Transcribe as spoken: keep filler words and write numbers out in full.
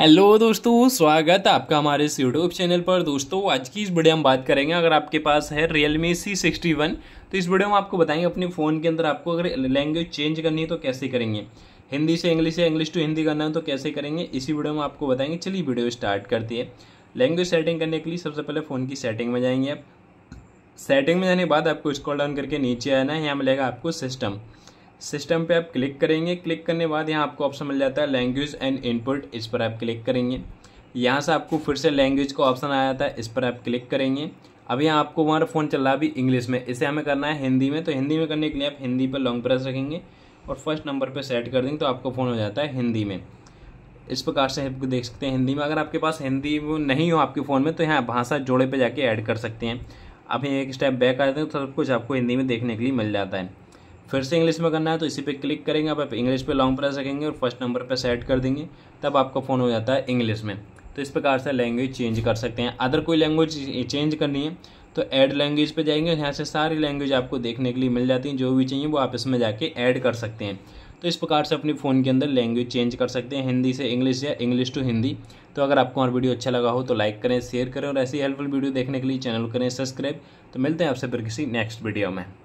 Hello दोस्तों, स्वागत है आपका हमारे इस यूट्यूब चैनल पर। दोस्तों आज की इस वीडियो में बात करेंगे, अगर आपके पास है Realme सी सिक्सटी वन तो इस वीडियो में आपको बताएंगे अपने फ़ोन के अंदर आपको अगर लैंग्वेज चेंज करनी है तो कैसे करेंगे, हिंदी से इंग्लिश या इंग्लिश टू हिंदी करना है तो कैसे करेंगे, इसी वीडियो में आपको बताएंगे। चलिए वीडियो स्टार्ट करती है। लैंग्वेज सेटिंग करने के लिए सबसे पहले फ़ोन की सेटिंग में जाएंगे। आप सेटिंग में जाने के बाद आपको स्क्रॉल डाउन करके नीचे आना है। यहाँ मिलेगा आपको सिस्टम। सिस्टम पे आप क्लिक करेंगे। क्लिक करने के बाद यहाँ आपको ऑप्शन मिल जाता है लैंग्वेज एंड इनपुट, इस पर आप क्लिक करेंगे। यहाँ से आपको फिर से लैंग्वेज का ऑप्शन आया था, इस पर आप क्लिक करेंगे। अब यहाँ आपको हमारा फ़ोन चल रहा है अभी इंग्लिश में, इसे हमें करना है हिंदी में। तो हिंदी में करने के लिए आप हिंदी पर लॉन्ग प्रेस रखेंगे और फर्स्ट नंबर पर सेट कर देंगे तो आपका फ़ोन हो जाता है हिंदी में। इस प्रकार से आपको देख सकते हैं हिंदी में। अगर आपके पास हिंदी नहीं हो आपके फ़ोन में तो यहाँ भाषा जोड़े पर जाके ऐड कर सकते हैं। अब यहाँ एक स्टेप बैक आ जाते हैं तो सब कुछ आपको हिंदी में देखने के लिए मिल जाता है। फिर से इंग्लिश में करना है तो इसी पे क्लिक करेंगे। अब आप इंग्लिश पे लॉन्ग प्रेस रखेंगे और फर्स्ट नंबर पे सेट कर देंगे, तब आपका फ़ोन हो जाता है इंग्लिश में। तो इस प्रकार से लैंग्वेज चेंज कर सकते हैं। अदर कोई लैंग्वेज चेंज करनी है तो ऐड लैंग्वेज पे जाएंगे और यहाँ से सारी लैंग्वेज आपको देखने के लिए मिल जाती है। जो भी चाहिए वो आप इसमें जाके ऐड कर सकते हैं। तो इस प्रकार से अपने फ़ोन के अंदर लैंग्वेज चेंज कर सकते हैं, हिंदी से इंग्लिश या इंग्लिश टू हिंदी। तो अगर आपको हमारा वीडियो अच्छा लगा हो तो लाइक करें, शेयर करें और ऐसी हेल्पफुल वीडियो देखने के लिए चैनल करें सब्सक्राइब। तो मिलते हैं आपसे फिर किसी नेक्स्ट वीडियो में।